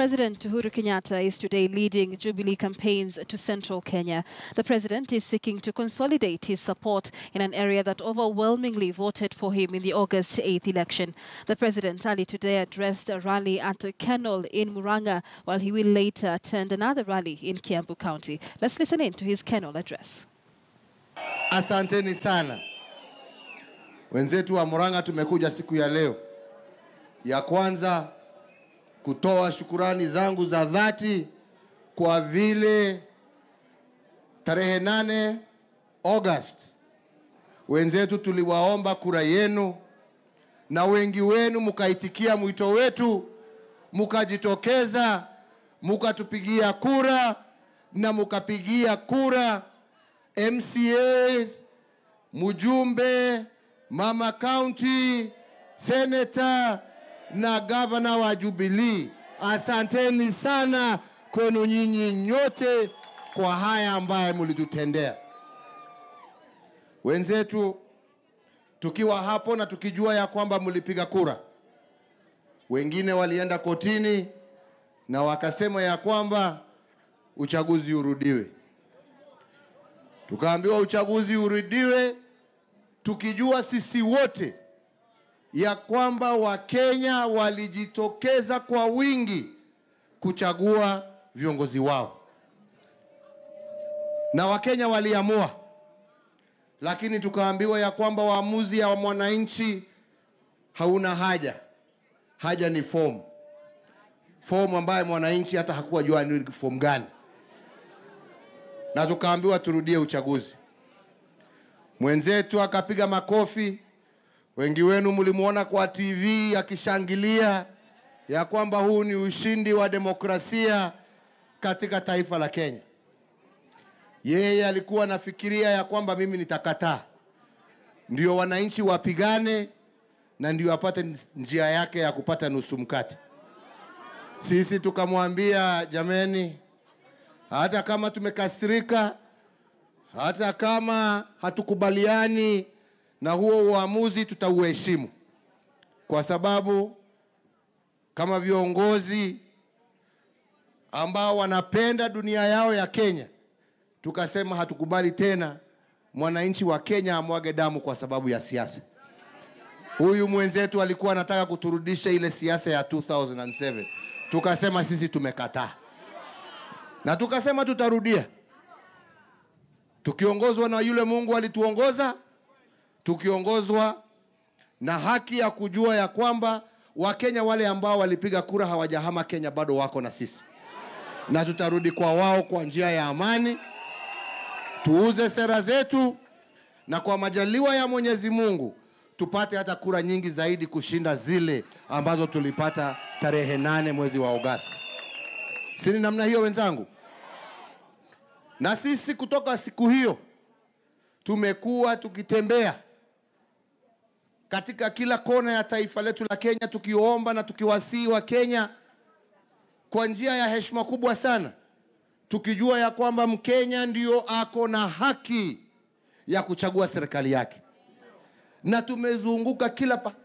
President Uhuru Kenyatta is today leading Jubilee campaigns to central Kenya. The president is seeking to consolidate his support in an area that overwhelmingly voted for him in the August 8th election. The president early today addressed a rally at a kennel in Muranga, while he will later attend another rally in Kiambu County. Let's listen in to his kennel address. Asanteni sana. Wenzetu wa Muranga tumekuja siku ya leo. Ya kwanza kutoa shukurani zangu za dhati kwa vile tarehe 8 August wenzetu tuliwaomba kura yenu na wengi wenu mukaitikia mwito wetu, mukajitokeza, mukatupigia kura na mukapigia kura MCAs, mjumbe, mama county, senator na governor wa Jubilee. Asanteni sana kwenu nyinyi nyote kwa haya ambaye mulitutendea. Wenzetu tukiwa hapo na tukijua ya kwamba mulipiga kura, wengine walienda kotini na wakasema ya kwamba uchaguzi urudiwe. Tukaambiwa uchaguzi urudiwe tukijua sisi wote ya kwamba Wakenya walijitokeza kwa wingi kuchagua viongozi wao. Na Wakenya waliamua. Lakini tukaambiwa ya kwamba waamuzi ya mwananchi hauna haja. Haja ni fomu. Fomu ambayo mwananchi hata hakuwa jua ni fomu gani. Na tukaambiwa turudie uchaguzi. Mwenzetu akapiga makofi. Wengi wenu mulimuona kwa TV akishangilia ya kwamba huu ni ushindi wa demokrasia katika taifa la Kenya. Yeye alikuwa nafikiria ya kwamba mimi nitakataa. Ndio wananchi wapigane na ndio apate njia yake ya kupata nusu mkate. Sisi tukamwambia jameni, hata kama tumekasirika, hata kama hatukubaliani na huo uamuzi, tutauheshimu. Kwa sababu kama viongozi ambao wanapenda dunia yao ya Kenya, tukasema hatukubali tena mwananchi wa Kenya amwage damu kwa sababu ya siasa. Huyu mwenzetu alikuwa anataka kuturudisha ile siasa ya 2007. Tukasema sisi tumekataa. Na tukasema tutarudia. Tukiongozwa na yule Mungu alituongoza, tukiongozwa na haki ya kujua ya kwamba Wakenya wale ambao walipiga kura hawajahama Kenya bado wako na sisi. Na tutarudi kwa wao kwa njia ya amani, tuuze sera zetu na kwa majaliwa ya Mwenyezi Mungu tupate hata kura nyingi zaidi kushinda zile ambazo tulipata tarehe 8 mwezi wa Agosti. Sini namna hiyo wenzangu. Na sisi kutoka siku hiyo tumekuwa tukitembea katika kila kona ya taifa letu la Kenya tukiomba na tukiwasii wa Kenya kwa njia ya heshima kubwa sana, tukijua ya kwamba Mkenya ndio ako na haki ya kuchagua serikali yake. Na tumezunguka kila